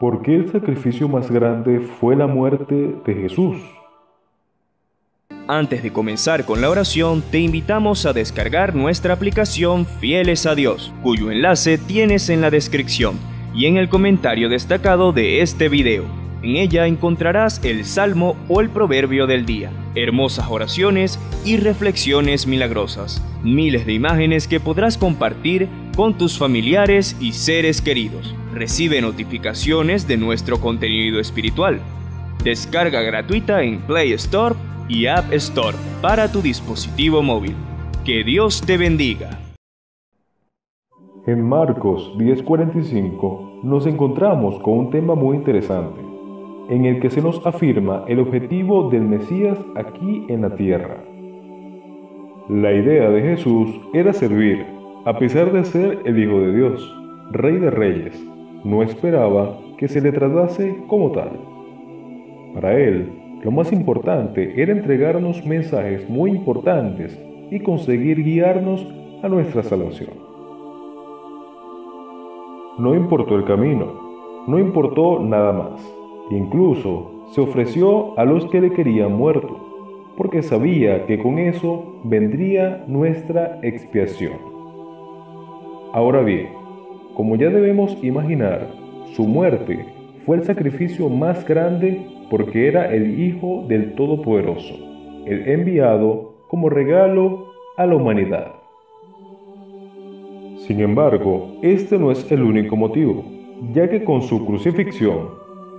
porque el sacrificio más grande fue la muerte de Jesús. Antes de comenzar con la oración, te invitamos a descargar nuestra aplicación Fieles a Dios, cuyo enlace tienes en la descripción y en el comentario destacado de este video. En ella encontrarás el Salmo o el Proverbio del Día, hermosas oraciones y reflexiones milagrosas, miles de imágenes que podrás compartir con tus familiares y seres queridos. Recibe notificaciones de nuestro contenido espiritual. Descarga gratuita en Play Store y App Store para tu dispositivo móvil. Que Dios te bendiga. En Marcos 10:45 nos encontramos con un tema muy interesante, en el que se nos afirma el objetivo del Mesías aquí en la tierra. La idea de Jesús era servir, a pesar de ser el Hijo de Dios, Rey de Reyes. No esperaba que se le tratase como tal. Para él, lo más importante era entregarnos mensajes muy importantes y conseguir guiarnos a nuestra salvación. No importó el camino, no importó nada más. Incluso se ofreció a los que le querían muerto, porque sabía que con eso vendría nuestra expiación. Ahora bien, como ya debemos imaginar, su muerte fue el sacrificio más grande porque era el Hijo del Todopoderoso, el enviado como regalo a la humanidad. Sin embargo, este no es el único motivo, ya que con su crucifixión,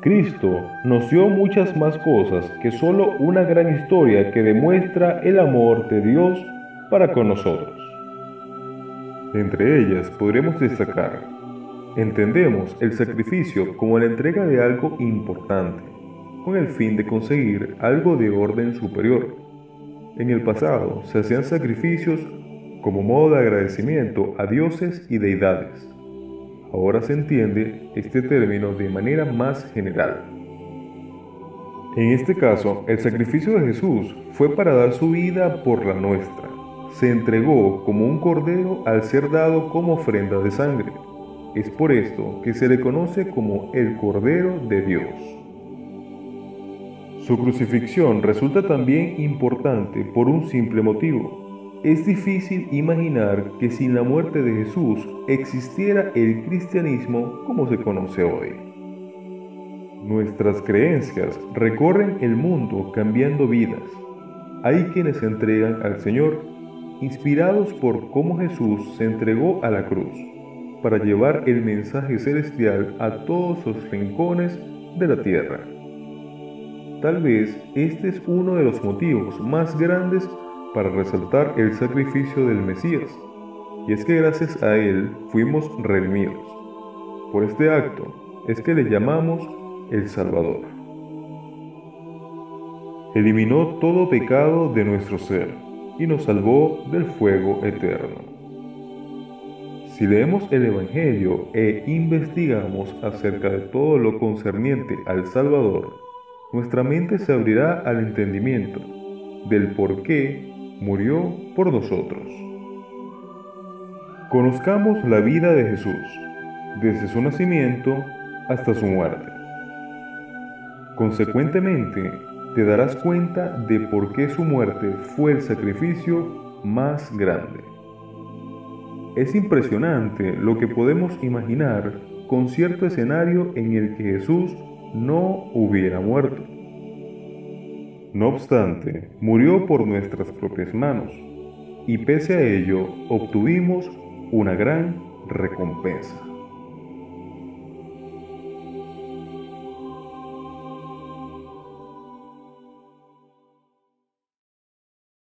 Cristo nos dio muchas más cosas que solo una gran historia que demuestra el amor de Dios para con nosotros. Entre ellas podremos destacar: entendemos el sacrificio como la entrega de algo importante, con el fin de conseguir algo de orden superior. En el pasado se hacían sacrificios como modo de agradecimiento a dioses y deidades. Ahora se entiende este término de manera más general. En este caso, el sacrificio de Jesús fue para dar su vida por la nuestra. Se entregó como un cordero al ser dado como ofrenda de sangre. Es por esto que se le conoce como el Cordero de Dios. Su crucifixión resulta también importante por un simple motivo. Es difícil imaginar que sin la muerte de Jesús existiera el cristianismo como se conoce hoy. Nuestras creencias recorren el mundo cambiando vidas. Hay quienes se entregan al Señor, inspirados por cómo Jesús se entregó a la cruz, para llevar el mensaje celestial a todos los rincones de la tierra. Tal vez este es uno de los motivos más grandes para resaltar el sacrificio del Mesías, y es que gracias a él fuimos redimidos. Por este acto es que le llamamos el Salvador. Eliminó todo pecado de nuestro ser y nos salvó del fuego eterno. Si leemos el Evangelio e investigamos acerca de todo lo concerniente al Salvador, nuestra mente se abrirá al entendimiento del por qué murió por nosotros. Conozcamos la vida de Jesús, desde su nacimiento hasta su muerte. Consecuentemente, te darás cuenta de por qué su muerte fue el sacrificio más grande. Es impresionante lo que podemos imaginar con cierto escenario en el que Jesús no hubiera muerto. No obstante, murió por nuestras propias manos, y pese a ello obtuvimos una gran recompensa.